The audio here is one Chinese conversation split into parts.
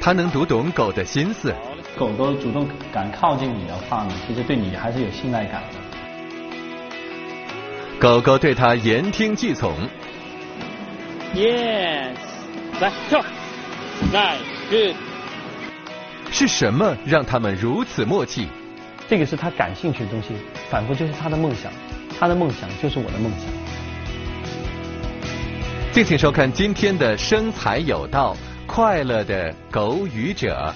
他能读懂狗的心思。狗都主动敢靠近你的话呢，其实对你还是有信赖感的。狗狗对它言听计从。Yes， 来跳 ，nice，good。是什么让他们如此默契？这个是他感兴趣的东西，反过就是他的梦想，他的梦想就是我的梦想。敬请收看今天的《生财有道》，快乐的狗语者。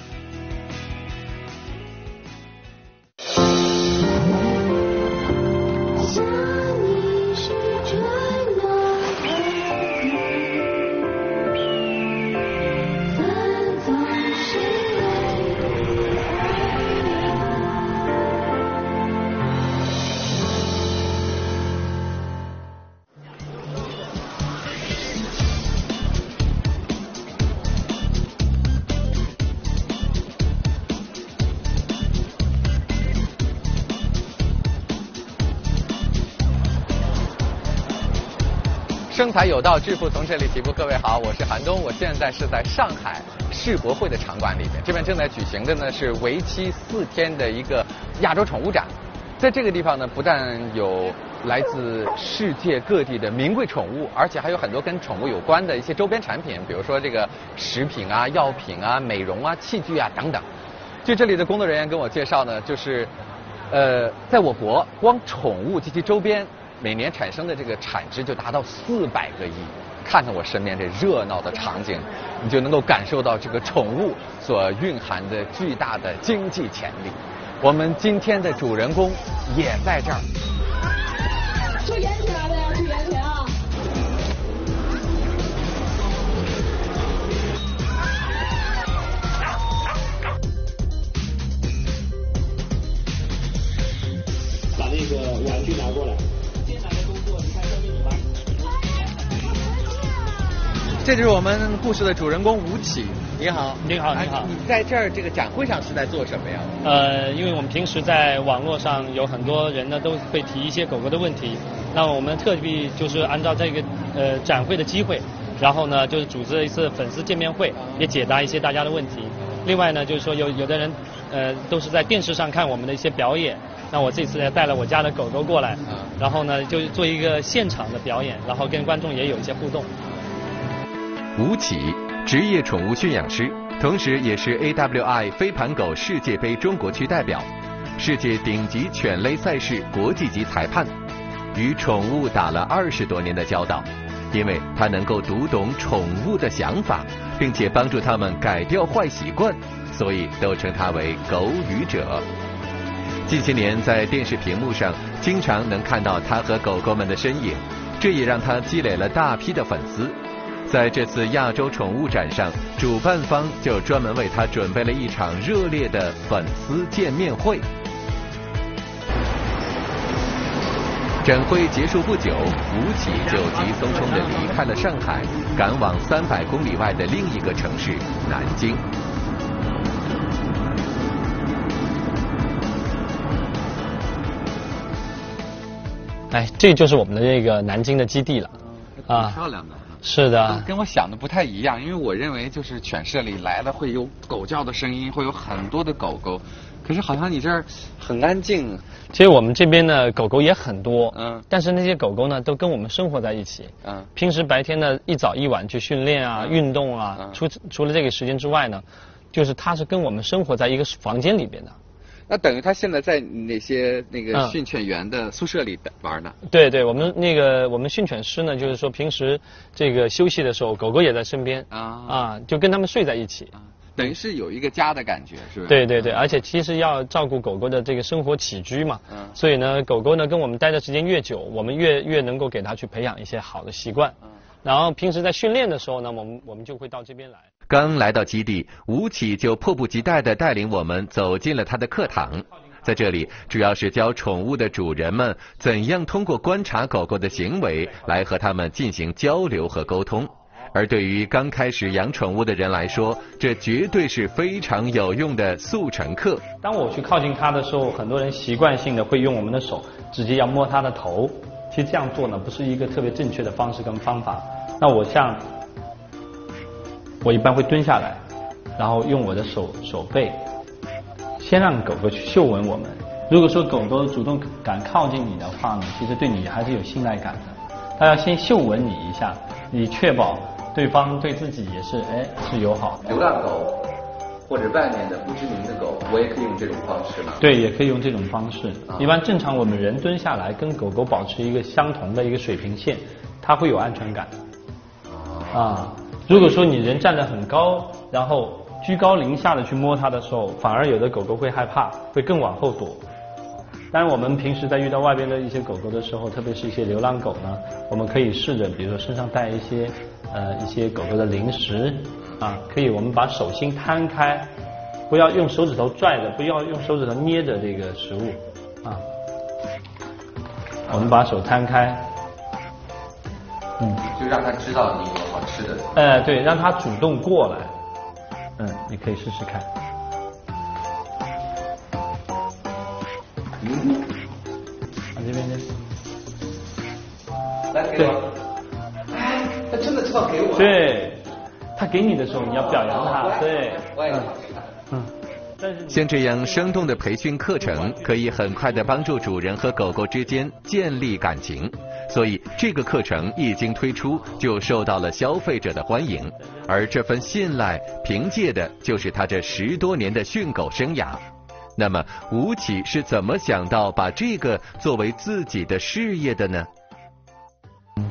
生财有道，致富从这里起步。各位好，我是韩东，我现在是在上海世博会的场馆里面，这边正在举行的呢是为期4天的一个亚洲宠物展。在这个地方呢，不但有来自世界各地的名贵宠物，而且还有很多跟宠物有关的一些周边产品，比如说这个食品啊、药品啊、美容啊、器具啊等等。据这里的工作人员跟我介绍呢，就是在我国光宠物及其周边每年产生的这个产值就达到400个亿，看看我身边这热闹的场景，你就能够感受到这个宠物所蕴含的巨大的经济潜力。我们今天的主人公也在这儿。注意安全啊，大家注意安全啊！把那个玩具拿过来。这就是我们故事的主人公吴起。你好，你好，你好。你在这儿这个展会上是在做什么呀？因为我们平时在网络上有很多人呢都会提一些狗狗的问题，那我们特地就是按照这个展会的机会，然后呢就是组织了一次粉丝见面会，也解答一些大家的问题。另外呢就是说有的人都是在电视上看我们的一些表演，那我这次呢带了我家的狗狗过来，然后呢就做一个现场的表演，然后跟观众也有一些互动。吴起，职业宠物驯养师，同时也是 AWI 飞盘狗世界杯中国区代表，世界顶级犬类赛事国际级裁判，与宠物打了20多年的交道。因为他能够读懂宠物的想法，并且帮助他们改掉坏习惯，所以都称他为狗语者。近些年在电视屏幕上经常能看到他和狗狗们的身影，这也让他积累了大批的粉丝。在这次亚洲宠物展上，主办方就专门为他准备了一场热烈的粉丝见面会。展会结束不久，吴起就急匆匆地离开了上海，赶往300公里外的另一个城市南京。哎，这就是我们的这个南京的基地了啊，漂亮的。是的，跟我想的不太一样，因为我认为就是犬舍里来了会有狗叫的声音，会有很多的狗狗，可是好像你这儿很安静。其实我们这边呢狗狗也很多，但是那些狗狗呢都跟我们生活在一起，平时白天呢一早一晚去训练啊、运动啊，除了这个时间之外呢，就是它是跟我们生活在一个房间里边的。那等于他现在在哪些那个训犬员的宿舍里玩呢？对对，我们训犬师呢，就是说平时这个休息的时候，狗狗也在身边啊，就跟他们睡在一起，等于是有一个家的感觉，是吧？对对对，而且其实要照顾狗狗的这个生活起居嘛，所以呢，狗狗呢跟我们待的时间越久，我们越能够给它去培养一些好的习惯。然后平时在训练的时候呢，我们就会到这边来。刚来到基地，吴起就迫不及待地带领我们走进了他的课堂。在这里，主要是教宠物的主人们怎样通过观察狗狗的行为来和他们进行交流和沟通。而对于刚开始养宠物的人来说，这绝对是非常有用的速成课。当我去靠近它的时候，很多人习惯性的会用我们的手直接要摸它的头，其实这样做呢，不是一个特别正确的方式跟方法。那我一般会蹲下来，然后用我的手背，先让狗狗去嗅闻我们。如果说狗狗主动敢靠近你的话呢，其实对你还是有信赖感的。它要先嗅闻你一下，你确保对方对自己也是是友好。流浪狗或者外面的不知名的狗，我也可以用这种方式吗？对，也可以用这种方式。一般正常我们人蹲下来跟狗狗保持一个相同的一个水平线，它会有安全感。啊，如果说你人站得很高，然后居高临下的去摸它的时候，反而有的狗狗会害怕，会更往后躲。当然，我们平时在遇到外边的一些狗狗的时候，特别是一些流浪狗呢，我们可以试着，比如说身上带一些狗狗的零食啊，可以我们把手心摊开，不要用手指头拽着，不要用手指头捏着这个食物啊，我们把手摊开，就让它知道你有好吃的。对，让它主动过来。你可以试试看。这边呢？来给我。他真的知道给我。对，他给你的时候你要表扬他，对。像这样生动的培训课程，可以很快的帮助主人和狗狗之间建立感情。所以这个课程一经推出，就受到了消费者的欢迎，而这份信赖凭借的就是他这10多年的训狗生涯。那么吴启是怎么想到把这个作为自己的事业的呢？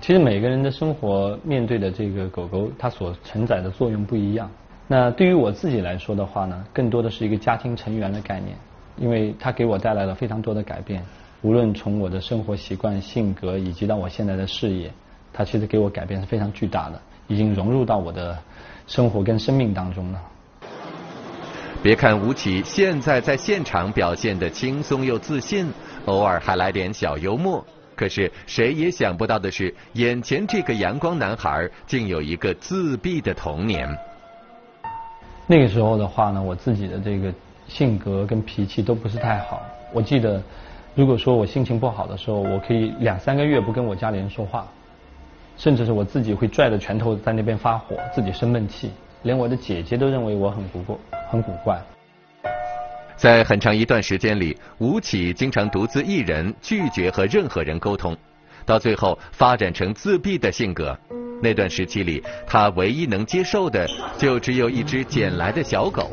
其实每个人的生活面对的这个狗狗，它所承载的作用不一样。那对于我自己来说的话呢，更多的是一个家庭成员的概念，因为它给我带来了非常多的改变。无论从我的生活习惯、性格，以及到我现在的事业，它其实给我改变是非常巨大的，已经融入到我的生活跟生命当中了。别看吴启现在在现场表现得轻松又自信，偶尔还来点小幽默，可是谁也想不到的是，眼前这个阳光男孩竟有一个自闭的童年。那个时候的话呢，我自己的这个性格跟脾气都不是太好。我记得如果说我心情不好的时候，我可以2、3个月不跟我家里人说话，甚至是我自己会拽着拳头在那边发火，自己生闷气，连我的姐姐都认为我很古怪。在很长一段时间里，吴启经常独自一人，拒绝和任何人沟通，到最后发展成自闭的性格。那段时期里，他唯一能接受的就只有一只捡来的小狗。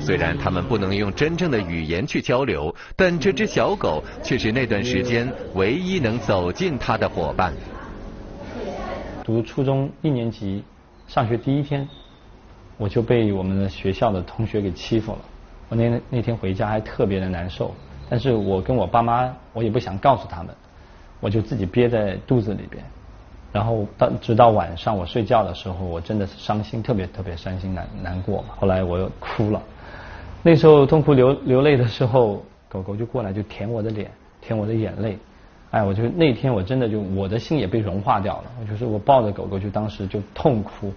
虽然他们不能用真正的语言去交流，但这只小狗却是那段时间唯一能走近他的伙伴。读初中1年级上学第一天，我就被我们的学校的同学给欺负了。我那天回家还特别的难受，但是我跟我爸妈，我也不想告诉他们，我就自己憋在肚子里边。然后直到晚上我睡觉的时候，我真的是伤心，特别伤心难过嘛。后来我又哭了，那时候痛哭流泪的时候，狗狗就过来就舔我的脸，舔我的眼泪。我就那天我真的就我的心也被融化掉了。我就是我抱着狗狗就当时就痛哭，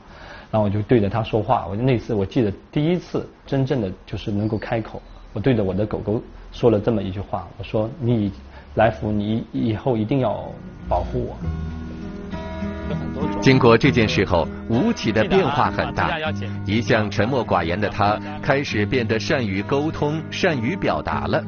然后我就对着它说话。我就那次我记得第一次真正的就是能够开口，我对着我的狗狗说了这么一句话，我说：“你来福，你以后一定要保护我。”经过这件事后，吴启的变化很大。一向沉默寡言的他，开始变得善于沟通、善于表达了，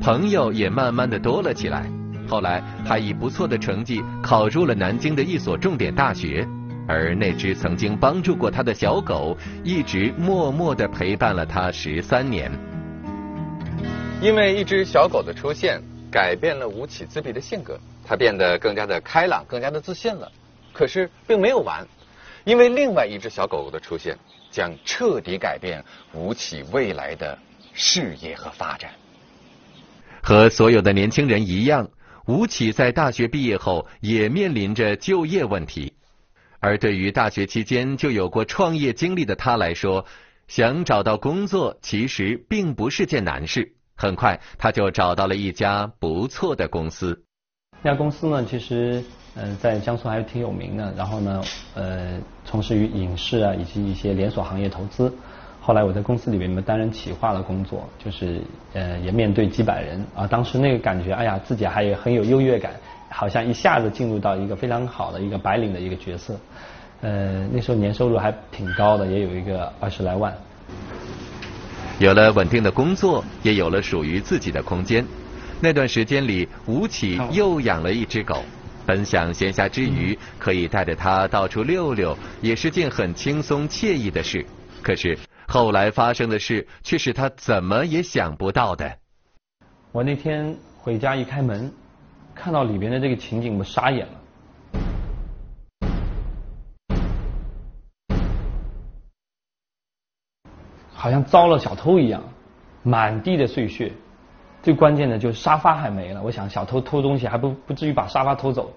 朋友也慢慢的多了起来。后来还以不错的成绩考入了南京的一所重点大学，而那只曾经帮助过他的小狗，一直默默的陪伴了他13年。因为一只小狗的出现，改变了吴启自闭的性格，他变得更加的开朗，更加的自信了。可是并没有完，因为另外一只小狗狗的出现，将彻底改变吴启未来的事业和发展。和所有的年轻人一样，吴启在大学毕业后也面临着就业问题。而对于大学期间就有过创业经历的他来说，想找到工作其实并不是件难事。很快他就找到了一家不错的公司。那家公司呢，其实在江苏还挺有名的。然后呢，从事于影视啊以及一些连锁行业投资。后来我在公司里面担任企划的工作，就是也面对几百人啊。当时那个感觉，自己还也很有优越感，好像一下子进入到一个非常好的一个白领的一个角色。那时候年收入还挺高的，也有一个20来万。有了稳定的工作，也有了属于自己的空间。那段时间里，吴起又养了一只狗，本想闲暇之余可以带着它到处溜溜，也是件很轻松惬意的事。可是后来发生的事，却是他怎么也想不到的。我那天回家一开门，看到里边的这个情景，我傻眼了。 好像遭了小偷一样，满地的碎屑。最关键的就是沙发还没了。我想小偷偷东西还不至于把沙发偷走，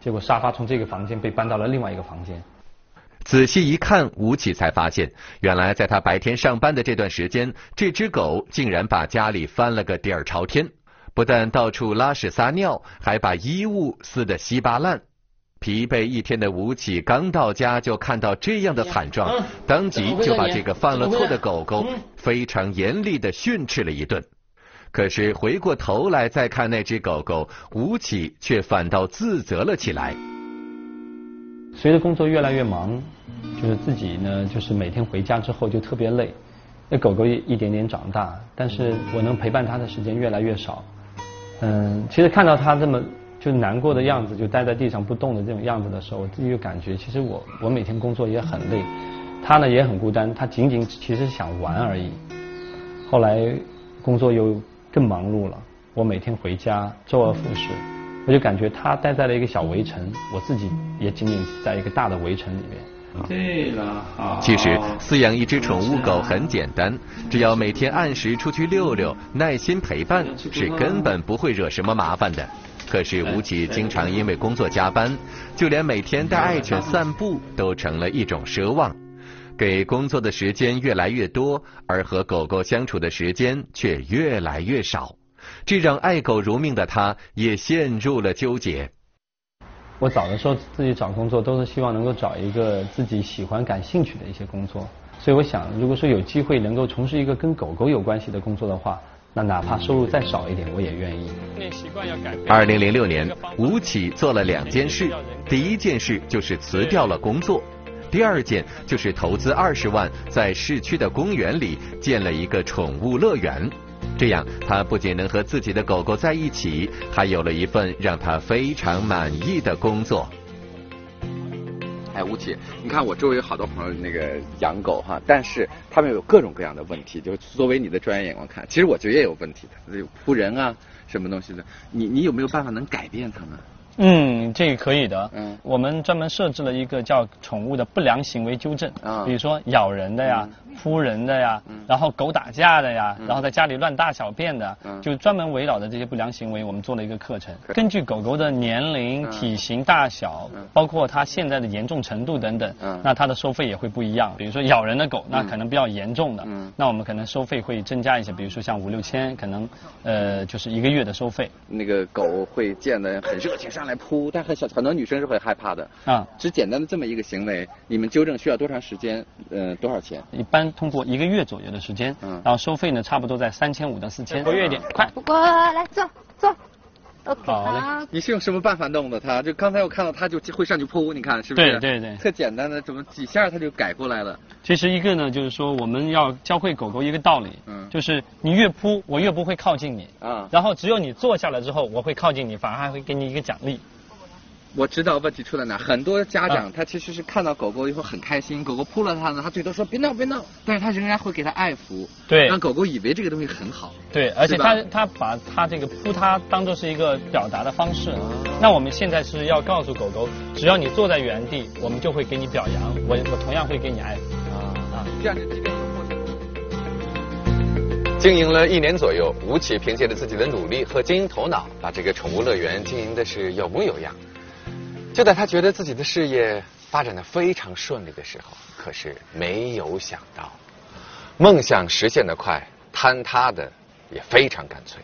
结果沙发从这个房间被搬到了另外一个房间。仔细一看，吴起才发现，原来在他白天上班的这段时间，这只狗竟然把家里翻了个底儿朝天，不但到处拉屎撒尿，还把衣物撕得稀巴烂。 疲惫一天的吴起刚到家就看到这样的惨状，当即就把这个犯了错的狗狗非常严厉地训斥了一顿。可是回过头来再看那只狗狗，吴起却反倒自责了起来。随着工作越来越忙，就是自己呢，就是每天回家之后就特别累。那狗狗一点点长大，但是我能陪伴它的时间越来越少。其实看到它这么。 就难过的样子，就待在地上不动的这种样子的时候，我自己就感觉，其实我每天工作也很累，他呢也很孤单，他仅仅其实想玩而已。后来工作又更忙碌了，我每天回家周而复始，我就感觉他待在了一个小围城，我自己也仅仅在一个大的围城里面。对了，好。其实饲养一只宠物狗很简单，只要每天按时出去溜溜，耐心陪伴，是根本不会惹什么麻烦的。 可是吴起经常因为工作加班，就连每天带爱犬散步都成了一种奢望。给工作的时间越来越多，而和狗狗相处的时间却越来越少，这让爱狗如命的他也陷入了纠结。我早的时候自己找工作都是希望能够找一个自己喜欢、感兴趣的一些工作，所以我想，如果说有机会能够从事一个跟狗狗有关系的工作的话。 那哪怕收入再少一点，我也愿意。2006年，吴起做了2件事，第一件事就是辞掉了工作，第二件就是投资20万在市区的公园里建了一个宠物乐园。这样，他不仅能和自己的狗狗在一起，还有了一份让他非常满意的工作。 哎，吴起，你看我周围有好多朋友那个养狗哈，但是他们有各种各样的问题。就是作为你的专业眼光看，其实我觉得也有问题的，有扑人啊，什么东西的。你有没有办法能改变他们？嗯，这个可以的。嗯，我们专门设置了一个叫宠物的不良行为纠正啊，比如说咬人的呀、扑人的呀，然后狗打架的呀，然后在家里乱大小便的，就专门围绕着这些不良行为，我们做了一个课程。根据狗狗的年龄、体型大小，包括它现在的严重程度等等，那它的收费也会不一样。比如说咬人的狗，那可能比较严重的，那我们可能收费会增加一些，比如说像5、6千，可能就是1个月的收费。那个狗会见得很热情，上来扑，但很多女生是会害怕的。啊，只简单的这么一个行为，你们纠正需要多长时间？多少钱？一般通过1个月左右的时间，然后收费呢差不多在3500到4000。活跃一点，快！过来，坐坐。 好嘞，你是用什么办法弄的他？就刚才我看到他就会上去扑，你看是不是？对，特简单的，怎么几下他就改过来了？其实一个呢，就是说我们要教会狗狗一个道理，就是你越扑，我越不会靠近你啊。然后只有你坐下来之后，我会靠近你，反而还会给你一个奖励。我知道问题出在哪，很多家长他其实是看到狗狗以后很开心，狗狗扑了他呢，他最多说别闹别闹，但是他仍然会给他爱抚，对，让狗狗以为这个东西很好。对，而且他把他这个扑他当做是一个表达的方式。那我们现在是要告诉狗狗，只要你坐在原地，我们就会给你表扬，我同样会给你爱抚啊，这样就基本收获了。经营了1年左右，吴起凭借着自己的努力和经营头脑，把这个宠物乐园经营的是有模有样。 就在他觉得自己的事业发展的非常顺利的时候，可是没有想到，梦想实现的快，坍塌的也非常干脆。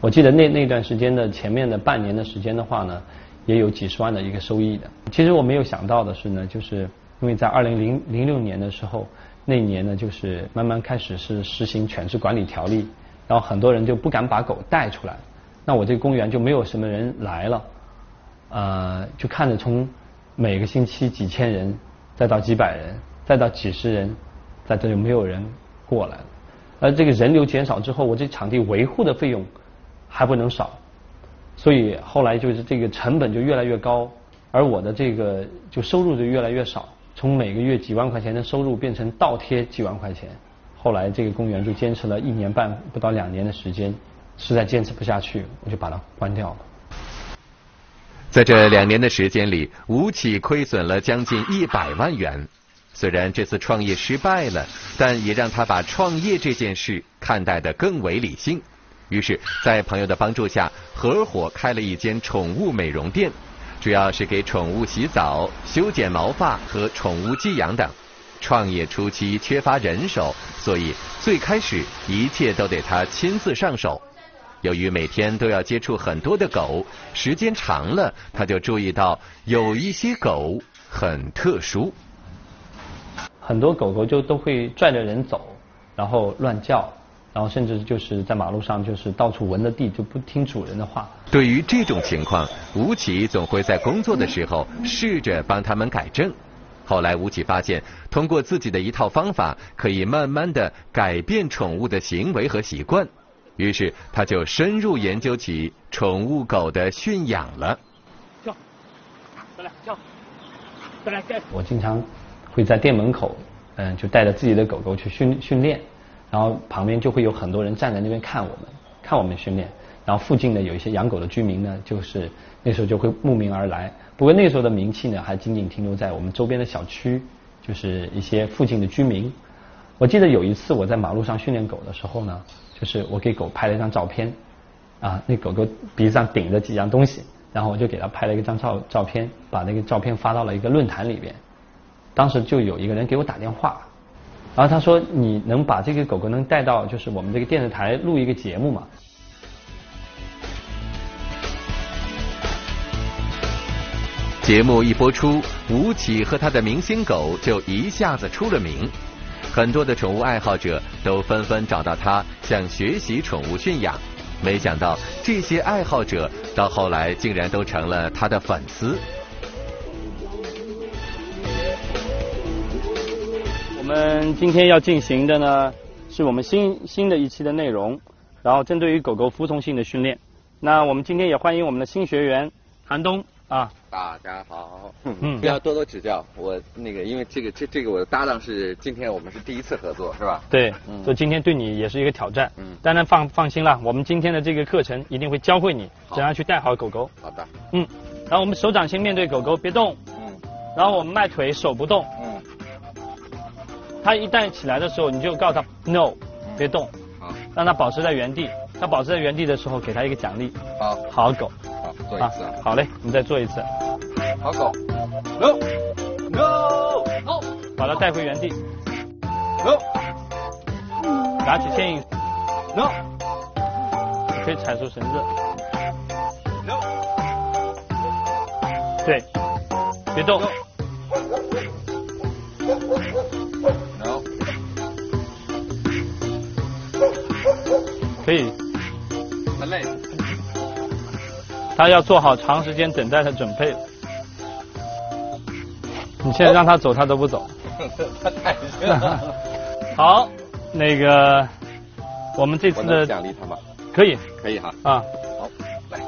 我记得那段时间的前面的半年的时间的话呢，也有几十万的一个收益的。其实我没有想到的是呢，就是因为在2006年的时候，那年呢就是慢慢开始是实行犬只管理条例，然后很多人就不敢把狗带出来，那我这个公园就没有什么人来了。 就看着从每个星期几千人，再到几百人，再到几十人，再到就没有人过来了。而这个人流减少之后，我这场地维护的费用还不能少，所以后来就是这个成本就越来越高，而我的这个就收入就越来越少，从每个月几万块钱的收入变成倒贴几万块钱。后来这个公园就坚持了1年半不到2年的时间，实在坚持不下去，我就把它关掉了。在这2年的时间里，吴起亏损了将近100万元。虽然这次创业失败了，但也让他把创业这件事看待得更为理性。于是，在朋友的帮助下，合伙开了一间宠物美容店，主要是给宠物洗澡、修剪毛发和宠物寄养等。创业初期缺乏人手，所以最开始一切都得他亲自上手。由于每天都要接触很多的狗，时间长了，他就注意到有一些狗很特殊。很多狗狗就都会拽着人走，然后乱叫，然后甚至就是在马路上就是到处闻了地就不听主人的话。对于这种情况，吴起总会在工作的时候试着帮他们改正。后来吴起发现，通过自己的一套方法，可以慢慢地改变宠物的行为和习惯，于是他就深入研究起宠物狗的驯养了。叫，再来叫，再来叫。我经常会在店门口，就带着自己的狗狗去训练，然后旁边就会有很多人站在那边看我们训练，然后附近的有一些养狗的居民呢，就是那时候就会慕名而来。不过那时候的名气呢，还仅仅停留在我们周边的小区，就是一些附近的居民。我记得有一次我在马路上训练狗的时候呢，就是我给狗拍了一张照片，啊，那狗狗鼻子上顶着几样东西，然后我就给它拍了一张照片，把那个照片发到了一个论坛里边。当时就有一个人给我打电话，然后他说你能把这个狗狗能带到就是我们这个电视台录一个节目吗？节目一播出，吴起和他的明星狗就一下子出了名，很多的宠物爱好者都纷纷找到他想学习宠物驯养，没想到这些爱好者到后来竟然都成了他的粉丝。我们今天要进行的呢，是我们新的一期的内容，然后针对于狗狗服从性的训练。那我们今天也欢迎我们的新学员韩东啊。大家好，要多多指教。我那个因为这个我的搭档是今天我们是第一次合作是吧？对，所以今天对你也是一个挑战。当然放心了，我们今天的这个课程一定会教会你怎样去带好狗狗。好的。然后我们手掌心面对狗狗，别动。然后我们迈腿，手不动。它一旦起来的时候，你就告诉它 no， 别动，让它保持在原地。它保持在原地的时候，给它一个奖励。好，好狗。好，做一次。好嘞，你再做一次。好狗 ，no no no， 把它带回原地 ，no， 拿起牵引 ，no， 可以踩出绳子 ，no， 对，别动。可以，很累。他要做好长时间等待的准备。你现在让他走，他都不走。他太逊了。好，那个我们这次的奖励他吧。可以，可以哈。啊，好，来。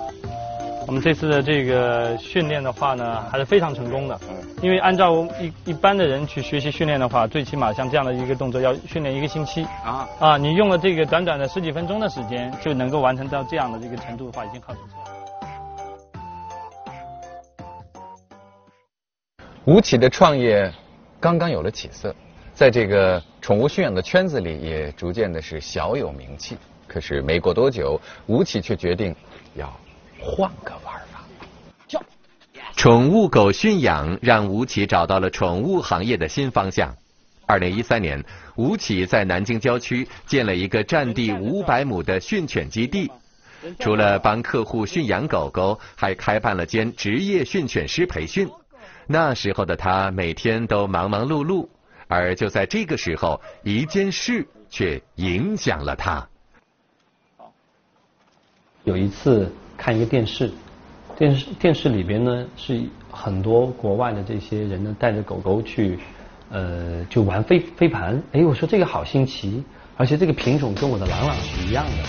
我们这次的这个训练的话呢，还是非常成功的。因为按照一般的人去学习训练的话，最起码像这样的一个动作要训练1个星期啊。啊，你用了这个短短的10几分钟的时间，就能够完成到这样的这个程度的话，已经很不错了。吴起的创业刚刚有了起色，在这个宠物驯养的圈子里也逐渐的是小有名气。可是没过多久，吴起却决定要换个玩法。宠物狗驯养让吴起找到了宠物行业的新方向。2013年，吴起在南京郊区建了一个占地500亩的训犬基地，除了帮客户驯养狗狗，还开办了间职业训犬师培训。那时候的他每天都忙忙碌碌，而就在这个时候，一件事却影响了他。有一次看一个电视里边呢，是很多国外的这些人呢，带着狗狗去就玩飞盘，哎，我说这个好新奇，而且这个品种跟我的朗朗是一样的。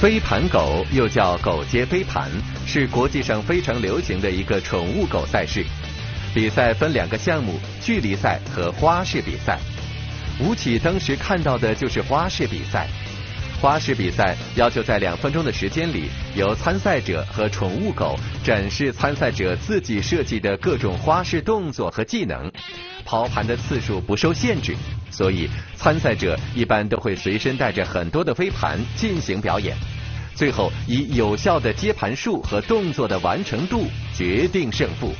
飞盘狗又叫狗街飞盘，是国际上非常流行的一个宠物狗赛事。比赛分两个项目：距离赛和花式比赛。吴起当时看到的就是花式比赛。花式比赛要求在2分钟的时间里，由参赛者和宠物狗展示参赛者自己设计的各种花式动作和技能。抛盘的次数不受限制，所以参赛者一般都会随身带着很多的飞盘进行表演。最后以有效的接盘数和动作的完成度决定胜负。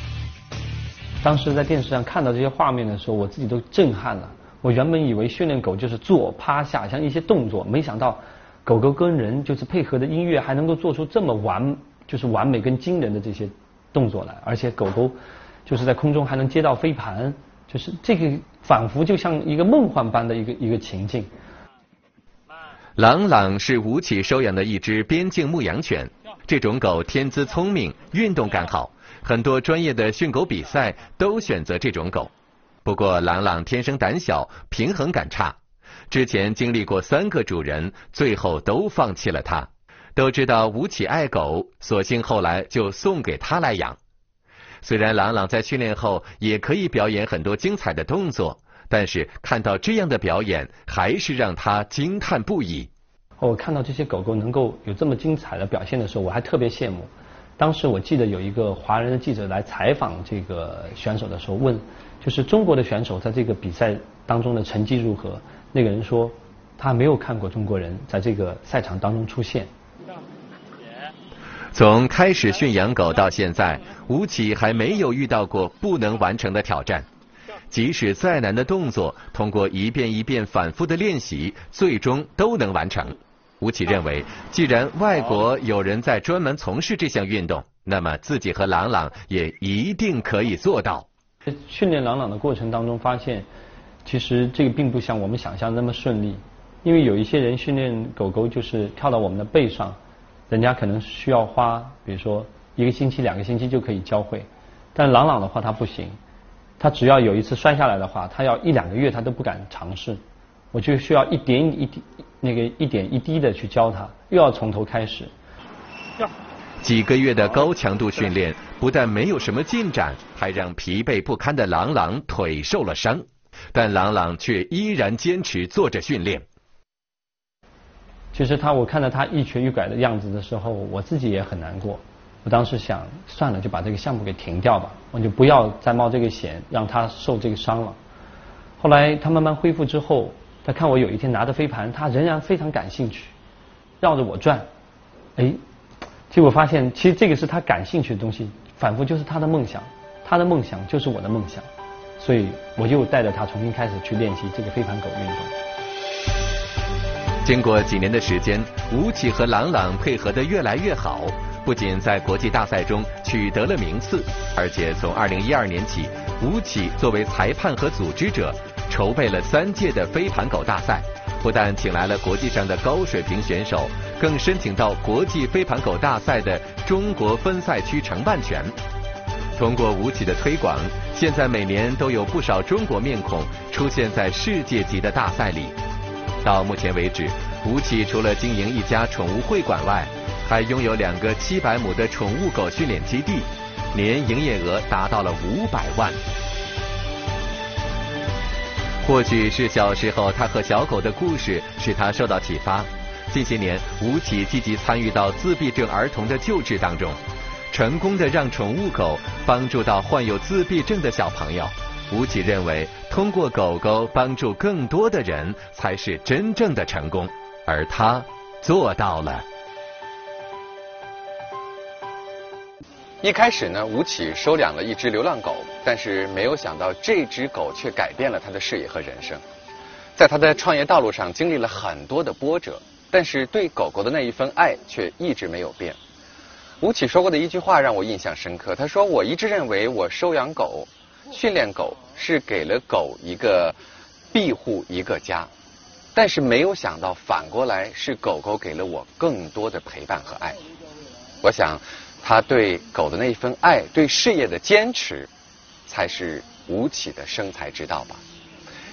当时在电视上看到这些画面的时候，我自己都震撼了。我原本以为训练狗就是坐、趴、下，像一些动作，没想到狗狗跟人就是配合的音乐，还能够做出这么完美跟惊人的这些动作来。而且狗狗就是在空中还能接到飞盘，就是这个仿佛就像一个梦幻般的一个情境。朗朗是吴起收养的一只边境牧羊犬，这种狗天资聪明，运动感好，很多专业的训狗比赛都选择这种狗。不过朗朗天生胆小，平衡感差，之前经历过3个主人，最后都放弃了他。都知道吴起爱狗，索性后来就送给他来养。虽然朗朗在训练后也可以表演很多精彩的动作，但是看到这样的表演还是让他惊叹不已。我看到这些狗狗能够有这么精彩的表现的时候，我还特别羡慕。当时我记得有一个华人的记者来采访这个选手的时候问，就是中国的选手在这个比赛当中的成绩如何？那个人说，他没有看过中国人在这个赛场当中出现。从开始驯养狗到现在，吴起还没有遇到过不能完成的挑战。即使再难的动作，通过一遍一遍反复的练习，最终都能完成。吴起认为，既然外国有人在专门从事这项运动，那么自己和朗朗也一定可以做到。训练朗朗的过程当中发现，其实这个并不像我们想象那么顺利，因为有一些人训练狗狗就是跳到我们的背上，人家可能需要花比如说1个星期、2个星期就可以教会，但朗朗的话他不行，他只要有一次摔下来的话，他要1、2个月他都不敢尝试。我就需要一点一滴的去教他，又要从头开始。几个月的高强度训练不但没有什么进展，还让疲惫不堪的朗朗腿受了伤，但朗朗却依然坚持做着训练。其实我看到他一瘸一拐的样子的时候，我自己也很难过。我当时想，算了，就把这个项目给停掉吧，我就不要再冒这个险，让他受这个伤了。后来他慢慢恢复之后，他看我有一天拿着飞盘，他仍然非常感兴趣，绕着我转。哎，结果发现其实这个是他感兴趣的东西，仿佛就是他的梦想，他的梦想就是我的梦想，所以我又带着他重新开始去练习这个飞盘狗运动。经过几年的时间，吴起和朗朗配合得越来越好，不仅在国际大赛中取得了名次，而且从2012年起，吴起作为裁判和组织者，筹备了3届的飞盘狗大赛，不但请来了国际上的高水平选手，更申请到国际飞盘狗大赛的中国分赛区承办权。通过吴起的推广，现在每年都有不少中国面孔出现在世界级的大赛里。到目前为止，吴起除了经营1家宠物会馆外，还拥有2个700亩的宠物狗训练基地，年营业额达到了500万。或许是小时候他和小狗的故事使他受到启发，近些年吴起积极参与到自闭症儿童的救治当中，成功的让宠物狗帮助到患有自闭症的小朋友。吴起认为，通过狗狗帮助更多的人才是真正的成功，而他做到了。一开始呢，吴起收养了一只流浪狗，但是没有想到这只狗却改变了他的视野和人生。在他的创业道路上经历了很多的波折，但是对狗狗的那一份爱却一直没有变。吴起说过的一句话让我印象深刻，他说，我一直认为我收养狗、训练狗是给了狗一个庇护、一个家，但是没有想到反过来是狗狗给了我更多的陪伴和爱。我想他对狗的那一份爱、对事业的坚持，才是吴起的生财之道吧。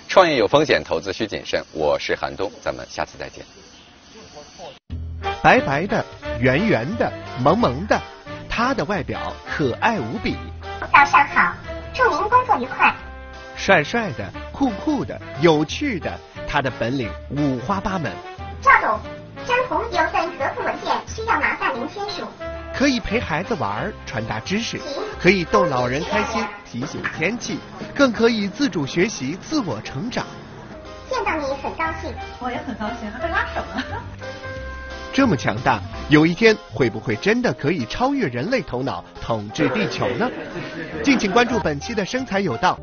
创业有风险，投资需谨慎。我是韩东，咱们下次再见。白白的，圆圆的，萌萌的，她的外表可爱无比。早上好，祝您工作愉快。帅帅的，酷酷的，有趣的，他的本领五花八门。赵总，张彤有份合资文件需要麻烦您签署。可以陪孩子玩，传达知识，可以逗老人开心，提醒天气，更可以自主学习，自我成长。见到你很高兴，我也很高兴，还会拉手呢。这么强大，有一天会不会真的可以超越人类头脑，统治地球呢？敬请关注本期的《生财有道》。